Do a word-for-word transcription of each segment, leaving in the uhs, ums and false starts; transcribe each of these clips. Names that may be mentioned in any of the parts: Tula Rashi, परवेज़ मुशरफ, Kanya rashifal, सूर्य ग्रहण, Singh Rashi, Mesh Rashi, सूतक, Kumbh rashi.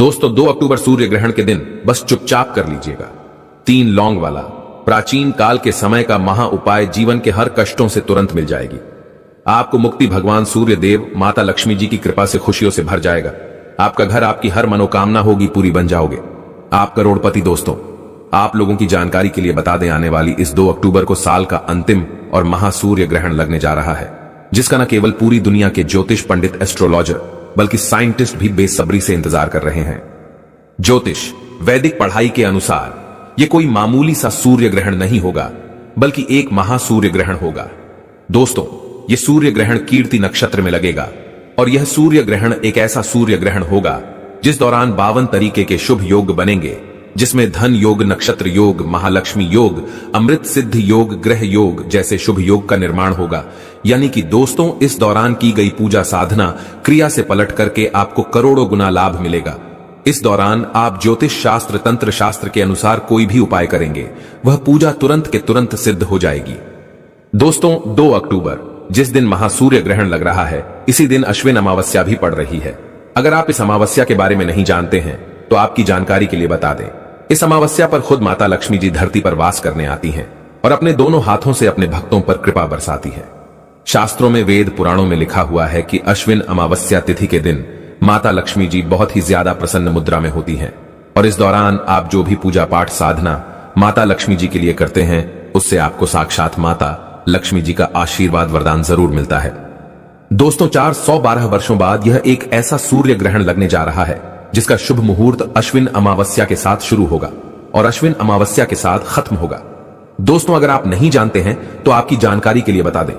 दोस्तों दो अक्टूबर सूर्य ग्रहण के दिन बस चुपचाप कर लीजिएगा। तीन लौंग वाला प्राचीन काल के समय का महा उपाय जीवन के हर कष्टों से तुरंत मिल जाएगी। आपको मुक्ति भगवान सूर्य देव माता लक्ष्मी जी की कृपा से खुशियों से भर जाएगा। आपका घर आपकी हर मनोकामना होगी पूरी बन जाओगे। आप करोड़पति। दोस्तों आप लोगों की जानकारी के लिए बता दें, आने वाली इस दो अक्टूबर को साल का अंतिम और महासूर्य ग्रहण लगने जा रहा है, जिसका न केवल पूरी दुनिया के ज्योतिष पंडित, एस्ट्रोलॉजर बल्कि साइंटिस्ट भी बेसब्री से इंतजार कर रहे हैं। ज्योतिष वैदिक पढ़ाई के अनुसार यह कोई मामूली सा सूर्य ग्रहण नहीं होगा, बल्कि एक महासूर्य ग्रहण होगा। दोस्तों यह सूर्य ग्रहण कीर्ति नक्षत्र में लगेगा और यह सूर्य ग्रहण एक ऐसा सूर्य ग्रहण होगा जिस दौरान बावन तरीके के शुभ योग बनेंगे, जिसमें धन योग, नक्षत्र योग, महालक्ष्मी योग, अमृत सिद्ध योग, ग्रह योग जैसे शुभ योग का निर्माण होगा। यानी कि दोस्तों इस दौरान की गई पूजा साधना क्रिया से पलट करके आपको करोड़ों गुना लाभ मिलेगा। इस दौरान आप ज्योतिष शास्त्र, तंत्र शास्त्र के अनुसार कोई भी उपाय करेंगे वह पूजा तुरंत के तुरंत सिद्ध हो जाएगी। दोस्तों दो अक्टूबर जिस दिन महासूर्य ग्रहण लग रहा है, इसी दिन अश्विन अमावस्या भी पड़ रही है। अगर आप इस अमावस्या के बारे में नहीं जानते हैं तो आपकी जानकारी के लिए बता दें, इस अमावस्या पर खुद माता लक्ष्मी जी धरती पर वास करने आती हैं और अपने दोनों हाथों से अपने भक्तों पर कृपा बरसाती है। शास्त्रों में, वेद पुराणों में लिखा हुआ है कि अश्विन अमावस्या तिथि के दिन माता लक्ष्मी जी बहुत ही ज्यादा प्रसन्न मुद्रा में होती हैं और इस दौरान आप जो भी पूजा पाठ साधना माता लक्ष्मी जी के लिए करते हैं उससे आपको साक्षात माता लक्ष्मी जी का आशीर्वाद, वरदान जरूर मिलता है। दोस्तों चार सौ बारह वर्षों बाद यह एक ऐसा सूर्य ग्रहण लगने जा रहा है जिसका शुभ मुहूर्त अश्विन अमावस्या के साथ शुरू होगा और अश्विन अमावस्या के साथ खत्म होगा। दोस्तों अगर आप नहीं जानते हैं तो आपकी जानकारी के लिए बता दें,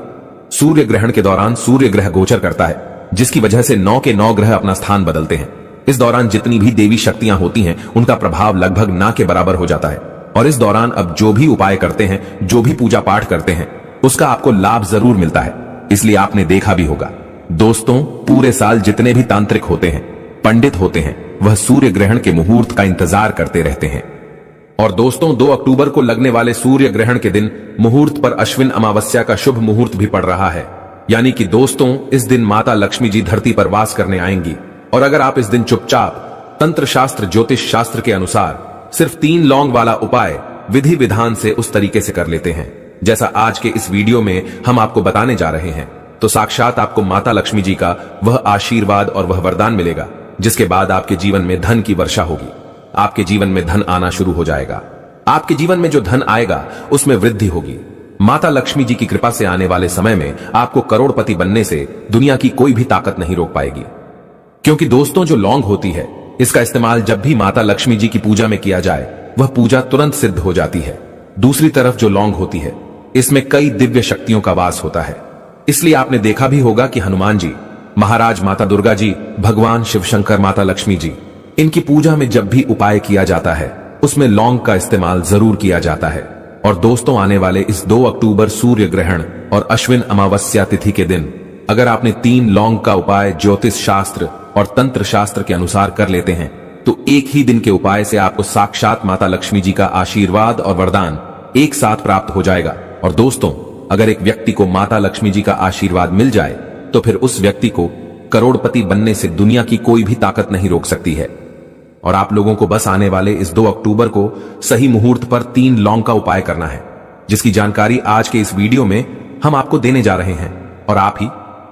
सूर्य ग्रहण के दौरान सूर्य ग्रह गोचर करता है, जिसकी वजह से नौ के नौ ग्रह अपना स्थान बदलते हैं। इस दौरान जितनी भी देवी शक्तियां होती हैं उनका प्रभाव लगभग ना के बराबर हो जाता है और इस दौरान अब जो भी उपाय करते हैं, जो भी पूजा पाठ करते हैं उसका आपको लाभ जरूर मिलता है। इसलिए आपने देखा भी होगा दोस्तों, पूरे साल जितने भी तांत्रिक होते हैं, पंडित होते हैं, वह सूर्य ग्रहण के मुहूर्त का इंतजार करते रहते हैं। और दोस्तों दो अक्टूबर को लगने वाले सूर्य ग्रहण के दिन मुहूर्त पर अश्विन अमावस्या का शुभ मुहूर्त भी पड़ रहा है। यानी कि दोस्तों इस दिन माता लक्ष्मी जी धरती पर वास करने आएंगी और अगर आप इस दिन चुपचाप तंत्र शास्त्र, ज्योतिष शास्त्र के अनुसार सिर्फ तीन लौंग वाला उपाय विधि विधान से उस तरीके से कर लेते हैं जैसा आज के इस वीडियो में हम आपको बताने जा रहे हैं, तो साक्षात आपको माता लक्ष्मी जी का वह आशीर्वाद और वह वरदान मिलेगा जिसके बाद आपके जीवन में धन की वर्षा होगी। आपके जीवन में धन आना शुरू हो जाएगा। आपके जीवन में जो धन आएगा उसमें वृद्धि होगी। माता लक्ष्मी जी की कृपा से आने वाले समय में आपको करोड़पति बनने से दुनिया की कोई भी ताकत नहीं रोक पाएगी, क्योंकि दोस्तों जो लौंग होती है इसका इस्तेमाल जब भी माता लक्ष्मी जी की पूजा में किया जाए वह पूजा तुरंत सिद्ध हो जाती है। दूसरी तरफ जो लौंग होती है इसमें कई दिव्य शक्तियों का वास होता है। इसलिए आपने देखा भी होगा कि हनुमान जी महाराज, माता दुर्गा जी, भगवान शिव शंकर, माता लक्ष्मी जी, इनकी पूजा में जब भी उपाय किया जाता है उसमें लौंग का इस्तेमाल जरूर किया जाता है। और दोस्तों आने वाले इस दो अक्टूबर सूर्य ग्रहण और अश्विन अमावस्या तिथि के दिन अगर आपने तीन लौंग का उपाय ज्योतिष शास्त्र और तंत्र शास्त्र के अनुसार कर लेते हैं तो एक ही दिन के उपाय से आपको साक्षात माता लक्ष्मी जी का आशीर्वाद और वरदान एक साथ प्राप्त हो जाएगा। और दोस्तों अगर एक व्यक्ति को माता लक्ष्मी जी का आशीर्वाद मिल जाए तो फिर उस व्यक्ति को करोड़पति बनने से दुनिया की कोई भी ताकत नहीं रोक सकती है। और आप लोगों को बस आने वाले इस दो अक्टूबर को सही मुहूर्त पर तीन लौंग का उपाय करना है, जिसकी जानकारी आज के इस वीडियो में हम आपको देने जा रहे हैं। और आप ही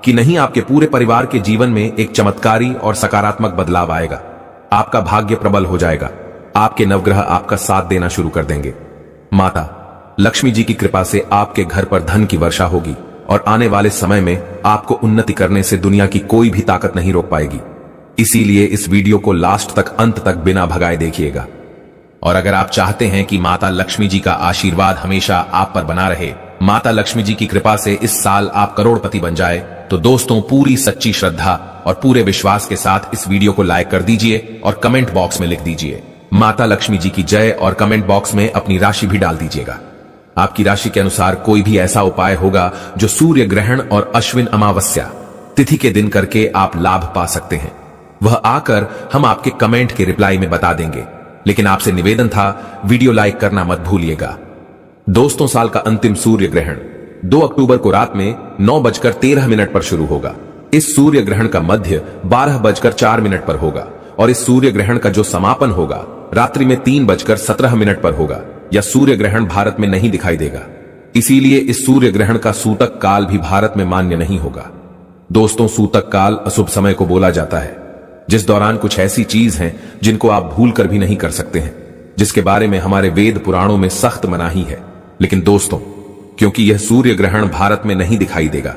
कि नहीं, आपके पूरे परिवार के जीवन में एक चमत्कारी और सकारात्मक बदलाव आएगा। आपका भाग्य प्रबल हो जाएगा। आपके नवग्रह आपका साथ देना शुरू कर देंगे। माता लक्ष्मी जी की कृपा से आपके घर पर धन की वर्षा होगी और आने वाले समय में आपको उन्नति करने से दुनिया की कोई भी ताकत नहीं रोक पाएगी। इसीलिए इस वीडियो को लास्ट तक, अंत तक बिना भगाए देखिएगा। और अगर आप चाहते हैं कि माता लक्ष्मी जी का आशीर्वाद हमेशा आप पर बना रहे, माता लक्ष्मी जी की कृपा से इस साल आप करोड़पति बन जाए, तो दोस्तों पूरी सच्ची श्रद्धा और पूरे विश्वास के साथ इस वीडियो को लाइक कर दीजिए और कमेंट बॉक्स में लिख दीजिए माता लक्ष्मी जी की जय और कमेंट बॉक्स में अपनी राशि भी डाल दीजिएगा। आपकी राशि के अनुसार कोई भी ऐसा उपाय होगा जो सूर्य ग्रहण और अश्विन अमावस्या तिथि के दिन करके आप लाभ पा सकते हैं, वह आकर हम आपके कमेंट के रिप्लाई में बता देंगे। लेकिन आपसे निवेदन था, वीडियो लाइक करना मत भूलिएगा। दोस्तों साल का अंतिम सूर्य ग्रहण दो अक्टूबर को रात में नौ बजकर तेरह मिनट पर शुरू होगा। इस सूर्य ग्रहण का मध्य बारह बजकर चार मिनट पर होगा और इस सूर्य ग्रहण का जो समापन होगा रात्रि में तीन बजकर सत्रह मिनट पर होगा या सूर्य ग्रहण भारत में नहीं दिखाई देगा। इसीलिए इस सूर्य ग्रहण का सूतक काल भी भारत में मान्य नहीं होगा। दोस्तों, सूतक काल अशुभ समय को बोला जाता है, जिस दौरान कुछ ऐसी चीज हैं जिनको आप भूल कर भी नहीं कर सकते हैं, जिसके बारे में हमारे वेद पुराणों में सख्त मनाही है। लेकिन दोस्तों, क्योंकि यह सूर्य ग्रहण भारत में नहीं दिखाई देगा,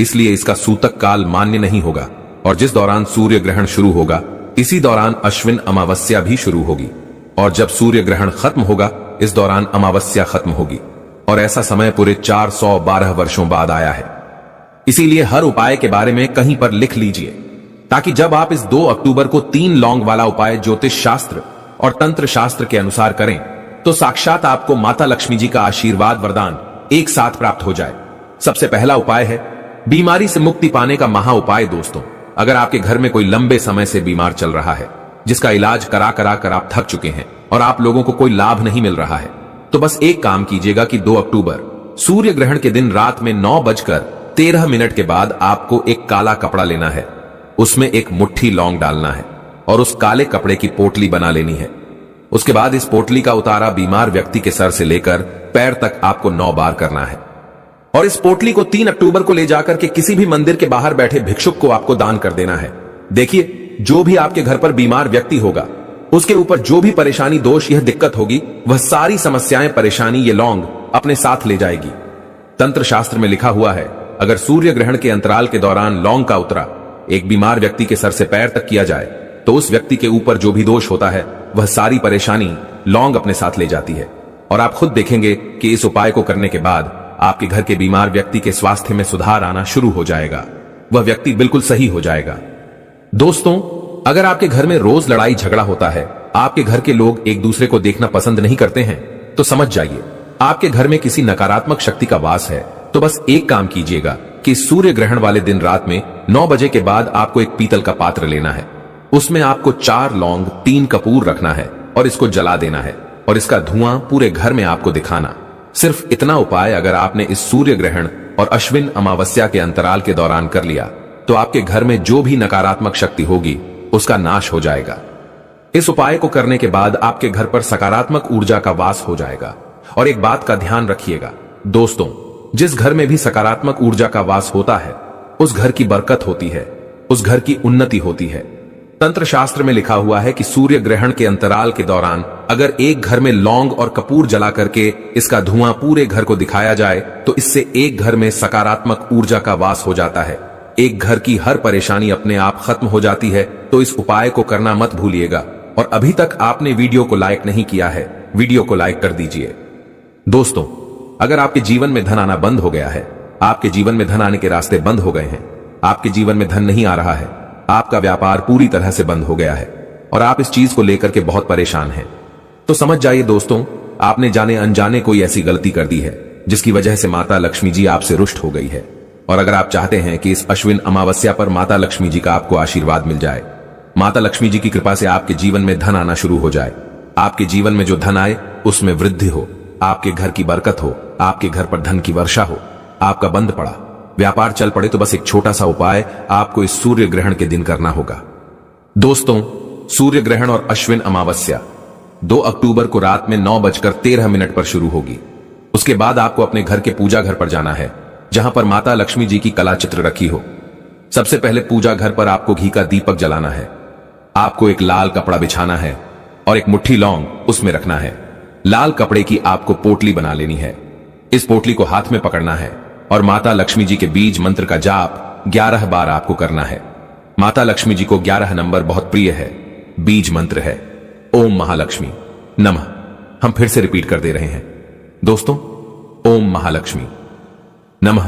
इसलिए इसका सूतक काल मान्य नहीं होगा। और जिस दौरान सूर्य ग्रहण शुरू होगा, इसी दौरान अश्विन अमावस्या भी शुरू होगी, और जब सूर्य ग्रहण खत्म होगा, इस दौरान अमावस्या खत्म होगी। और ऐसा समय पूरे चार सौ बारह वर्षों बाद आया है। इसीलिए हर उपाय के बारे में कहीं पर लिख लीजिए, ताकि जब आप इस दो अक्टूबर को तीन लौंग वाला उपाय ज्योतिष शास्त्र और तंत्र शास्त्र के अनुसार करें तो साक्षात आपको माता लक्ष्मी जी का आशीर्वाद वरदान एक साथ प्राप्त हो जाए। सबसे पहला उपाय है बीमारी से मुक्ति पाने का महा उपाय। दोस्तों, अगर आपके घर में कोई लंबे समय से बीमार चल रहा है, जिसका इलाज करा करा कर आप थक चुके हैं और आप लोगों को कोई लाभ नहीं मिल रहा है, तो बस एक काम कीजिएगा कि दो अक्टूबर सूर्य ग्रहण के दिन रात में नौ बजकर तेरह मिनट के बाद आपको एक काला कपड़ा लेना है, उसमें एक मुट्ठी लौंग डालना है और उस काले कपड़े की पोटली बना लेनी है। उसके बाद इस पोटली का उतारा बीमार व्यक्ति के सर से लेकर पैर तक आपको नौ बार करना है और इस पोटली को तीन अक्टूबर को ले जाकर के किसी भी मंदिर के बाहर बैठे भिक्षुक को आपको दान कर देना है। देखिए, जो भी आपके घर पर बीमार व्यक्ति होगा, उसके ऊपर जो भी परेशानी दोष यह दिक्कत होगी, वह सारी समस्याएं परेशानी ये लौंग अपने साथ ले जाएगी। तंत्र शास्त्र में लिखा हुआ है, अगर सूर्य ग्रहण के अंतराल के दौरान लौंग का उतरा एक बीमार व्यक्ति के सर से पैर तक किया जाए तो उस व्यक्ति के ऊपर जो भी दोष होता है वह सारी परेशानी लौंग अपने साथ ले जाती है। और आप खुद देखेंगे कि इस उपाय को करने के बाद आपके घर के बीमार व्यक्ति के स्वास्थ्य में सुधार आना शुरू हो जाएगा, वह व्यक्ति बिल्कुल सही हो जाएगा। दोस्तों, अगर आपके घर में रोज लड़ाई झगड़ा होता है, आपके घर के लोग एक दूसरे को देखना पसंद नहीं करते हैं, तो समझ जाइए आपके घर में किसी नकारात्मक शक्ति का वास है। तो बस एक काम कीजिएगा कि सूर्य ग्रहण वाले दिन रात में नौ बजे के बाद आपको एक पीतल का पात्र लेना है, उसमें आपको चार लौंग तीन कपूर रखना है और इसको जला देना है और इसका धुआं पूरे घर में आपको दिखाना। सिर्फ इतना उपाय अगर आपने इस सूर्य ग्रहण और अश्विन अमावस्या के अंतराल के दौरान कर लिया तो आपके घर में जो भी नकारात्मक शक्ति होगी उसका नाश हो जाएगा। इस उपाय को करने के बाद आपके घर पर सकारात्मक ऊर्जा का वास हो जाएगा। और एक बात का ध्यान रखिएगा दोस्तों, जिस घर में भी सकारात्मक ऊर्जा का वास होता है उस घर की बरकत होती है, उस घर की उन्नति होती है। तंत्र शास्त्र में लिखा हुआ है कि सूर्य ग्रहण के अंतराल के दौरान अगर एक घर में लौंग और कपूर जला करके इसका धुआं पूरे घर को दिखाया जाए तो इससे एक घर में सकारात्मक ऊर्जा का वास हो जाता है, एक घर की हर परेशानी अपने आप खत्म हो जाती है। तो इस उपाय को करना मत भूलिएगा। और अभी तक आपने वीडियो को लाइक नहीं किया है, वीडियो को लाइक कर दीजिए। दोस्तों, अगर आपके जीवन में धन आना बंद हो गया है, आपके जीवन में धन आने के रास्ते बंद हो गए हैं, आपके जीवन में धन नहीं आ रहा है, आपका व्यापार पूरी तरह से बंद हो गया है और आप इस चीज को लेकर के बहुत परेशान हैं, तो समझ जाइए दोस्तों, आपने जाने अनजाने कोई ऐसी गलती कर दी है जिसकी वजह से माता लक्ष्मी जी आपसे रुष्ट हो गई है। और अगर आप चाहते हैं कि इस अश्विन अमावस्या पर माता लक्ष्मी जी का आपको आशीर्वाद मिल जाए, माता लक्ष्मी जी की कृपा से आपके जीवन में धन आना शुरू हो जाए, आपके जीवन में जो धन आए उसमें वृद्धि हो, आपके घर की बरकत हो, आपके घर पर धन की वर्षा हो, आपका बंद पड़ा व्यापार चल पड़े, तो बस एक छोटा सा उपाय आपको इस सूर्य ग्रहण के दिन करना होगा। दोस्तों, सूर्य ग्रहण और अश्विन अमावस्या दो अक्टूबर को रात में नौ बजकर तेरह मिनट पर शुरू होगी। उसके बाद आपको अपने घर के पूजा घर पर जाना है, जहां पर माता लक्ष्मी जी की कला चित्र रखी हो। सबसे पहले पूजा घर पर आपको घी का दीपक जलाना है, आपको एक लाल कपड़ा बिछाना है और एक मुट्ठी लौंग उसमें रखना है। लाल कपड़े की आपको पोटली बना लेनी है, इस पोटली को हाथ में पकड़ना है और माता लक्ष्मी जी के बीज मंत्र का जाप ग्यारह बार आपको करना है। माता लक्ष्मी जी को ग्यारह नंबर बहुत प्रिय है, बीज मंत्र है ओम महालक्ष्मी नमः। हम फिर से रिपीट कर दे रहे हैं दोस्तों, ओम महालक्ष्मी नमः।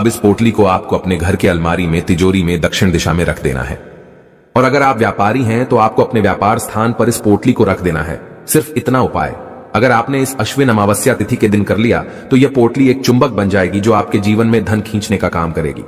अब इस पोटली को आपको अपने घर के अलमारी में तिजोरी में दक्षिण दिशा में रख देना है। और अगर आप व्यापारी हैं तो आपको अपने व्यापार स्थान पर इस पोटली को रख देना है। सिर्फ इतना उपाय अगर आपने इस अश्विन अमावस्या तिथि के दिन कर लिया तो यह पोटली एक चुंबक बन जाएगी जो आपके जीवन में धन खींचने का काम करेगी।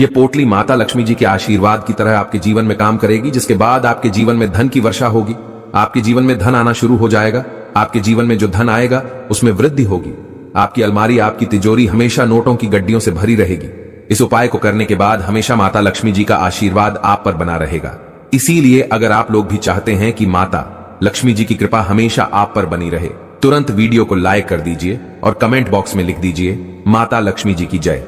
यह पोटली माता लक्ष्मी जी के आशीर्वाद की तरह आपके जीवन में काम करेगी, जिसके बाद आपके जीवन में धन की वर्षा होगी, आपके जीवन में धन आना शुरू हो जाएगा, आपके जीवन में जो धन आएगा उसमें वृद्धि होगी, आपकी अलमारी आपकी तिजोरी हमेशा नोटों की गड्डियों से भरी रहेगी। इस उपाय को करने के बाद हमेशा माता लक्ष्मी जी का आशीर्वाद आप पर बना रहेगा। इसीलिए अगर आप लोग भी चाहते हैं कि माता लक्ष्मी जी की कृपा हमेशा आप पर बनी रहे, तुरंत वीडियो को लाइक कर दीजिए और कमेंट बॉक्स में लिख दीजिए माता लक्ष्मी जी की जय।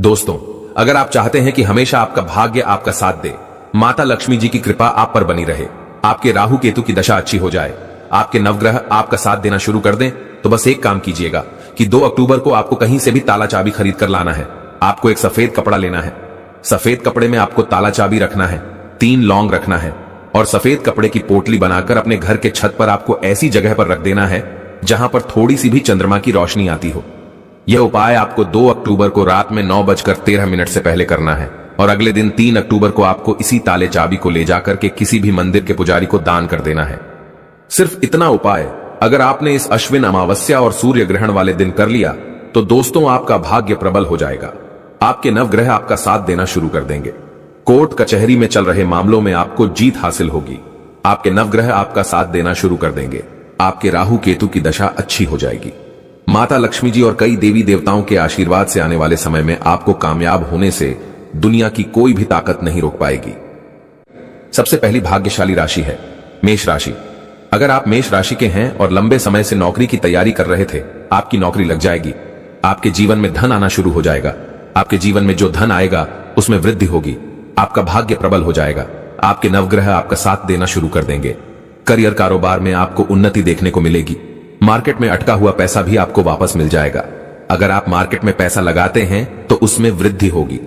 दोस्तों, अगर आप चाहते हैं कि हमेशा आपका भाग्य आपका साथ दे, माता लक्ष्मी जी की कृपा आप पर बनी रहे, आपके राहु केतु की दशा अच्छी हो जाए, आपके नवग्रह आपका साथ देना शुरू कर दें, तो बस एक काम कीजिएगा कि दो अक्टूबर को आपको कहीं से भी ताला चाबी खरीद कर लाना है। आपको एक सफेद कपड़ा लेना है, सफेद कपड़े में आपको ताला चाबी रखना है, तीन लौंग रखना है और सफेद कपड़े की पोटली बनाकर अपने घर के छत पर आपको ऐसी जगह पर रख देना है जहां पर थोड़ी सी भी चंद्रमा की रोशनी आती हो। यह उपाय आपको दो अक्टूबर को रात में नौ बजकर तेरह मिनट से पहले करना है और अगले दिन तीन अक्टूबर को आपको इसी ताले चाबी को ले जाकर के किसी भी मंदिर के पुजारी को दान कर देना है। सिर्फ इतना उपाय अगर आपने इस अश्विन अमावस्या और सूर्य ग्रहण वाले दिन कर लिया तो दोस्तों आपका भाग्य प्रबल हो जाएगा, आपके नवग्रह आपका साथ देना शुरू कर देंगे, कोर्ट कचहरी में चल रहे मामलों में आपको जीत हासिल होगी, आपके नवग्रह आपका साथ देना शुरू कर देंगे, आपके राहु केतु की दशा अच्छी हो जाएगी। माता लक्ष्मी जी और कई देवी देवताओं के आशीर्वाद से आने वाले समय में आपको कामयाब होने से दुनिया की कोई भी ताकत नहीं रोक पाएगी। सबसे पहली भाग्यशाली राशि है मेष राशि। अगर आप मेष राशि के हैं और लंबे समय से नौकरी की तैयारी कर रहे थे, आपकी नौकरी लग जाएगी, आपके जीवन में धन आना शुरू हो जाएगा, आपके जीवन में जो धन आएगा उसमें वृद्धि होगी, आपका भाग्य प्रबल हो जाएगा, आपके नवग्रह आपका साथ देना शुरू कर देंगे, करियर कारोबार में आपको उन्नति देखने को मिलेगी, मार्केट में अटका हुआ पैसा भी आपको वापस मिल जाएगा। अगर आप मार्केट में पैसा लगाते हैं तो उसमें वृद्धि होगी,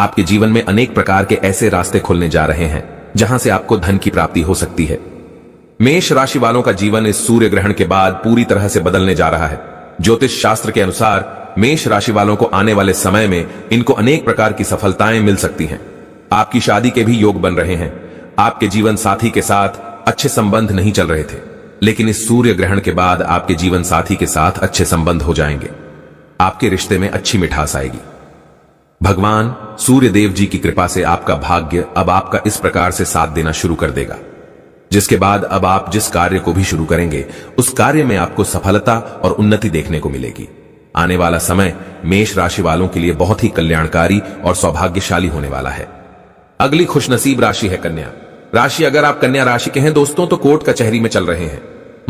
आपके जीवन में अनेक प्रकार के ऐसे रास्ते खुलने जा रहे हैं जहां से आपको धन की प्राप्ति हो सकती है। मेष राशि वालों का जीवन इस सूर्य ग्रहण के बाद पूरी तरह से बदलने जा रहा है। ज्योतिष शास्त्र के अनुसार मेष राशि वालों को आने वाले समय में इनको अनेक प्रकार की सफलताएं मिल सकती हैं। आपकी शादी के भी योग बन रहे हैं, आपके जीवन साथी के साथ अच्छे संबंध नहीं चल रहे थे, लेकिन इस सूर्य ग्रहण के बाद आपके जीवन साथी के साथ अच्छे संबंध हो जाएंगे, आपके रिश्ते में अच्छी मिठास आएगी। भगवान सूर्य देव जी की कृपा से आपका भाग्य अब आपका इस प्रकार से साथ देना शुरू कर देगा, जिसके बाद अब आप जिस कार्य को भी शुरू करेंगे उस कार्य में आपको सफलता और उन्नति देखने को मिलेगी। आने वाला समय मेष राशि वालों के लिए बहुत ही कल्याणकारी और सौभाग्यशाली होने वाला है। अगली खुशनसीब राशि है कन्या राशि। अगर आप कन्या राशि के हैं दोस्तों तो कोर्ट कचहरी में चल रहे हैं,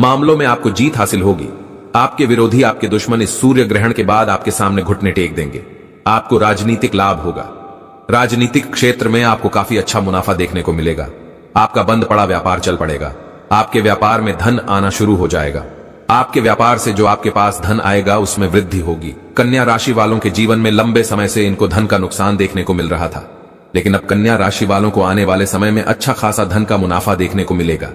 मामलों में आपको जीत हासिल होगी, आपके विरोधी आपके दुश्मन इस सूर्य ग्रहण के बाद आपके सामने घुटने टेक देंगे, आपको राजनीतिक लाभ होगा, राजनीतिक क्षेत्र में आपको काफी अच्छा मुनाफा देखने को मिलेगा, आपका बंद पड़ा व्यापार चल पड़ेगा, आपके व्यापार में धन आना शुरू हो जाएगा, आपके व्यापार से जो आपके पास धन आएगा उसमें वृद्धि होगी। कन्या राशि वालों के जीवन में लंबे समय से इनको धन का नुकसान देखने को मिल रहा था, लेकिन अब कन्या राशि वालों को आने वाले समय में अच्छा खासा धन का मुनाफा देखने को मिलेगा।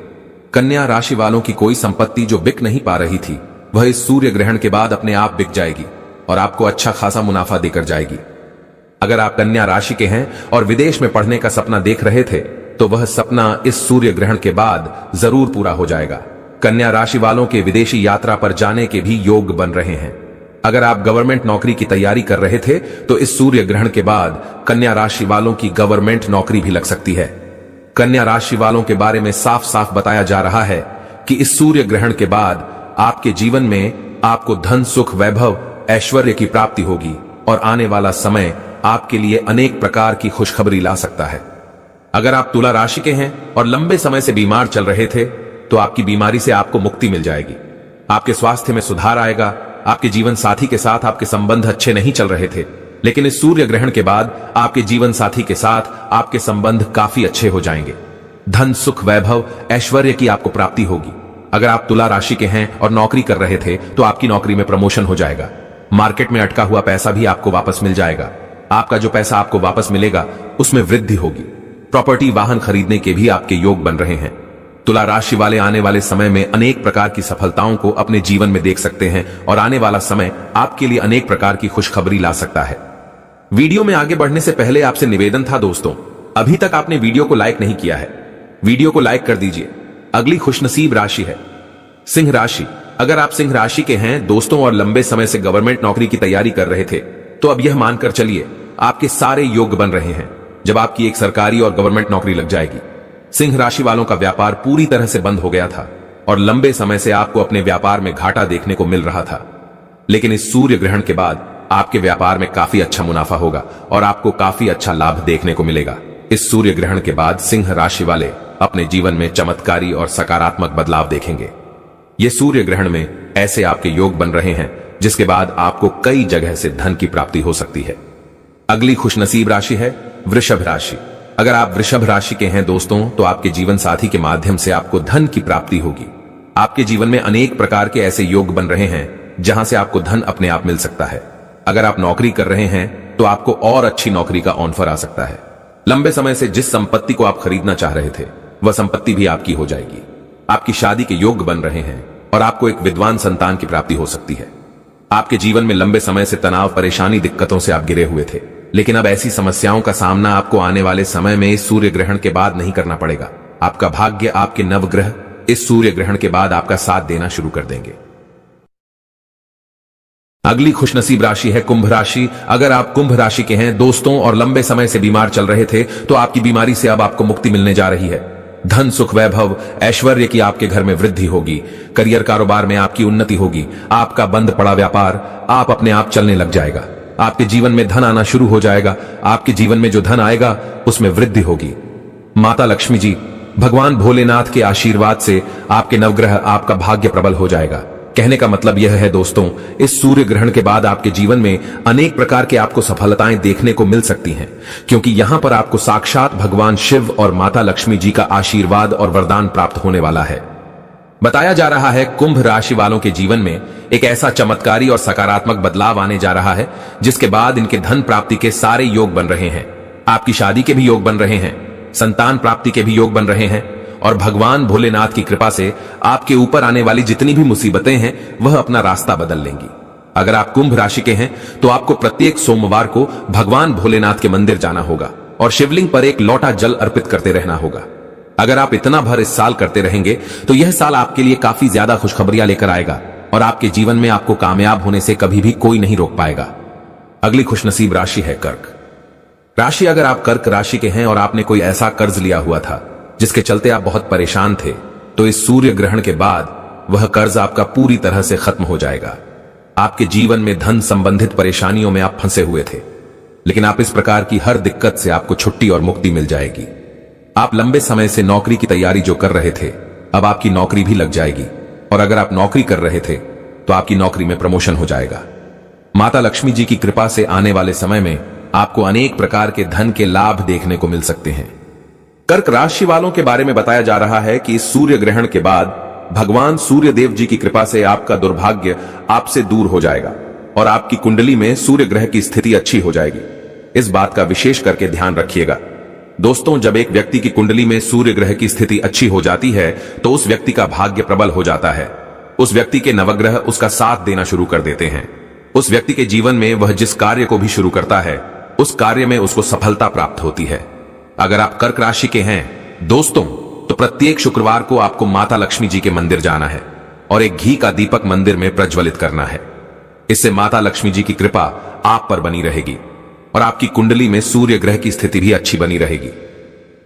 कन्या राशि वालों की कोई संपत्ति जो बिक नहीं पा रही थी वह इस सूर्य ग्रहण के बाद अपने आप बिक जाएगी और आपको अच्छा खासा मुनाफा देकर जाएगी। अगर आप कन्या राशि के हैं और विदेश में पढ़ने का सपना देख रहे थे तो वह सपना इस सूर्य ग्रहण के बाद जरूर पूरा हो जाएगा। कन्या राशि वालों के विदेशी यात्रा पर जाने के भी योग बन रहे हैं। अगर आप गवर्नमेंट नौकरी की तैयारी कर रहे थे तो इस सूर्य ग्रहण के बाद कन्या राशि वालों की गवर्नमेंट नौकरी भी लग सकती है। कन्या राशि वालों के बारे में साफ साफ बताया जा रहा है कि इस सूर्य ग्रहण के बाद आपके जीवन में आपको धन सुख वैभव ऐश्वर्य की प्राप्ति होगी और आने वाला समय आपके लिए अनेक प्रकार की खुशखबरी ला सकता है। अगर आप तुला राशि के हैं और लंबे समय से बीमार चल रहे थे तो आपकी बीमारी से आपको मुक्ति मिल जाएगी, आपके स्वास्थ्य में सुधार आएगा। आपके जीवन साथी के साथ आपके संबंध अच्छे नहीं चल रहे थे, लेकिन इस सूर्य ग्रहण के बाद आपके जीवन साथी के साथ आपके संबंध काफी अच्छे हो जाएंगे। धन सुख वैभव ऐश्वर्य की आपको प्राप्ति होगी। अगर आप तुला राशि के हैं और नौकरी कर रहे थे तो आपकी नौकरी में प्रमोशन हो जाएगा, मार्केट में अटका हुआ पैसा भी आपको वापस मिल जाएगा, आपका जो पैसा आपको वापस मिलेगा उसमें वृद्धि होगी, प्रॉपर्टी वाहन खरीदने के भी आपके योग बन रहे हैं। तुला राशि वाले आने वाले समय में अनेक प्रकार की सफलताओं को अपने जीवन में देख सकते हैं और आने वाला समय आपके लिए अनेक प्रकार की खुशखबरी ला सकता है। वीडियो में आगे बढ़ने से पहले आपसे निवेदन था दोस्तों, अभी तक आपने वीडियो को लाइक नहीं किया है, वीडियो को लाइक कर दीजिए। अगली खुशनसीब राशि है सिंह राशि। अगर आप सिंह राशि के हैं दोस्तों और लंबे समय से गवर्नमेंट नौकरी की तैयारी कर रहे थे तो अब यह मानकर चलिए आपके सारे योग बन रहे हैं जब आपकी एक सरकारी और गवर्नमेंट नौकरी लग जाएगी। सिंह राशि वालों का व्यापार पूरी तरह से बंद हो गया था और लंबे समय से आपको अपने व्यापार में घाटा देखने को मिल रहा था, लेकिन इस सूर्य ग्रहण के बाद आपके व्यापार में काफी अच्छा मुनाफा होगा और आपको काफी अच्छा लाभ देखने को मिलेगा। इस सूर्य ग्रहण के बाद सिंह राशि वाले अपने जीवन में चमत्कारी और सकारात्मक बदलाव देखेंगे। ये सूर्य ग्रहण में ऐसे आपके योग बन रहे हैं जिसके बाद आपको कई जगह से धन की प्राप्ति हो सकती है। अगली खुशनसीब राशि है वृषभ राशि। अगर आप वृषभ राशि के हैं दोस्तों, तो आपके जीवन साथी के माध्यम से आपको धन की प्राप्ति होगी। आपके जीवन में अनेक प्रकार के ऐसे योग बन रहे हैं जहां से आपको धन अपने आप मिल सकता है। अगर आप नौकरी कर रहे हैं तो आपको और अच्छी नौकरी का ऑफर आ सकता है। लंबे समय से जिस संपत्ति को आप खरीदना चाह रहे थे वह संपत्ति भी आपकी हो जाएगी। आपकी शादी के योग बन रहे हैं और आपको एक विद्वान संतान की प्राप्ति हो सकती है। आपके जीवन में लंबे समय से तनाव, परेशानी, दिक्कतों से आप गिरे हुए थे, लेकिन अब ऐसी समस्याओं का सामना आपको आने वाले समय में इस सूर्य ग्रहण के बाद नहीं करना पड़ेगा। आपका भाग्य, आपके नवग्रह इस सूर्य ग्रहण के बाद आपका साथ देना शुरू कर देंगे। अगली खुशनसीब राशि है कुंभ राशि। अगर आप कुंभ राशि के हैं दोस्तों और लंबे समय से बीमार चल रहे थे, तो आपकी बीमारी से अब आपको मुक्ति मिलने जा रही है। धन, सुख, वैभव, ऐश्वर्य की आपके घर में वृद्धि होगी। करियर, कारोबार में आपकी उन्नति होगी। आपका बंद पड़ा व्यापार आप अपने आप चलने लग जाएगा। आपके जीवन में धन आना शुरू हो जाएगा। आपके जीवन में जो धन आएगा उसमें वृद्धि होगी। माता लक्ष्मी जी, भगवान भोलेनाथ के आशीर्वाद से आपके नवग्रह, आपका भाग्य प्रबल हो जाएगा। कहने का मतलब यह है दोस्तों, इस सूर्य ग्रहण के बाद आपके जीवन में अनेक प्रकार के आपको सफलताएं देखने को मिल सकती हैं, क्योंकि यहां पर आपको साक्षात भगवान शिव और माता लक्ष्मी जी का आशीर्वाद और वरदान प्राप्त होने वाला है। बताया जा रहा है कुंभ राशि वालों के जीवन में एक ऐसा चमत्कारी और सकारात्मक बदलाव आने जा रहा है जिसके बाद इनके धन प्राप्ति के सारे योग बन रहे हैं। आपकी शादी के भी योग बन रहे हैं, संतान प्राप्ति के भी योग बन रहे हैं, और भगवान भोलेनाथ की कृपा से आपके ऊपर आने वाली जितनी भी मुसीबतें हैं वह अपना रास्ता बदल लेंगी। अगर आप कुंभ राशि के हैं तो आपको प्रत्येक सोमवार को भगवान भोलेनाथ के मंदिर जाना होगा और शिवलिंग पर एक लोटा जल अर्पित करते रहना होगा। अगर आप इतना भर इस साल करते रहेंगे तो यह साल आपके लिए काफी ज्यादा खुशखबरियां लेकर आएगा और आपके जीवन में आपको कामयाब होने से कभी भी कोई नहीं रोक पाएगा। अगली खुशनसीब राशि है कर्क राशि। अगर आप कर्क राशि के हैं और आपने कोई ऐसा कर्ज लिया हुआ था जिसके चलते आप बहुत परेशान थे, तो इस सूर्य ग्रहण के बाद वह कर्ज आपका पूरी तरह से खत्म हो जाएगा। आपके जीवन में धन संबंधित परेशानियों में आप फंसे हुए थे, लेकिन आप इस प्रकार की हर दिक्कत से आपको छुट्टी और मुक्ति मिल जाएगी। आप लंबे समय से नौकरी की तैयारी जो कर रहे थे, अब आपकी नौकरी भी लग जाएगी, और अगर आप नौकरी कर रहे थे तो आपकी नौकरी में प्रमोशन हो जाएगा। माता लक्ष्मी जी की कृपा से आने वाले समय में आपको अनेक प्रकार के धन के लाभ देखने को मिल सकते हैं। कर्क राशि वालों के बारे में बताया जा रहा है कि इस सूर्य ग्रहण के बाद भगवान सूर्य देव जी की कृपा से आपका दुर्भाग्य आपसे दूर हो जाएगा और आपकी कुंडली में सूर्य ग्रह की स्थिति अच्छी हो जाएगी। इस बात का विशेष करके ध्यान रखिएगा दोस्तों। जब एक व्यक्ति की कुंडली में सूर्य ग्रह की स्थिति अच्छी हो जाती है तो उस व्यक्ति का भाग्य प्रबल हो जाता है। उस व्यक्ति के नवग्रह उसका साथ देना शुरू कर देते हैं। उस व्यक्ति के जीवन में वह जिस कार्य को भी शुरू करता है उस कार्य में उसको सफलता प्राप्त होती है। अगर आप कर्क राशि के हैं दोस्तों, तो प्रत्येक शुक्रवार को आपको माता लक्ष्मी जी के मंदिर जाना है और एक घी का दीपक मंदिर में प्रज्वलित करना है। इससे माता लक्ष्मी जी की कृपा आप पर बनी रहेगी और आपकी कुंडली में सूर्य ग्रह की स्थिति भी अच्छी बनी रहेगी।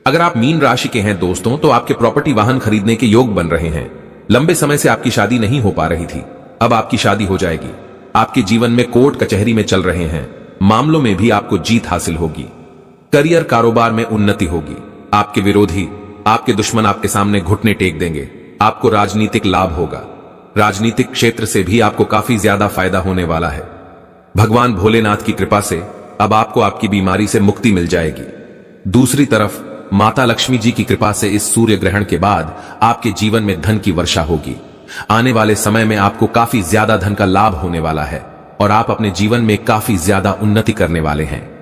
अगर आप मीन राशि के हैं दोस्तों, तो आपके प्रॉपर्टी, वाहन खरीदने के योग बन रहे हैं। लंबे समय से आपकी शादी नहीं हो पा रही थी, अब आपकी शादी हो जाएगी। आपके जीवन में कोर्ट कचहरी में चल रहे हैं मामलों में भी आपको जीत हासिल होगी। करियर, कारोबार में उन्नति होगी। आपके विरोधी, आपके दुश्मन आपके सामने घुटने टेक देंगे। आपको राजनीतिक लाभ होगा। राजनीतिक क्षेत्र से भी आपको काफी ज्यादा फायदा होने वाला है। भगवान भोलेनाथ की कृपा से अब आपको आपकी बीमारी से मुक्ति मिल जाएगी। दूसरी तरफ माता लक्ष्मी जी की कृपा से इस सूर्य ग्रहण के बाद आपके जीवन में धन की वर्षा होगी। आने वाले समय में आपको काफी ज्यादा धन का लाभ होने वाला है और आप अपने जीवन में काफी ज्यादा उन्नति करने वाले हैं।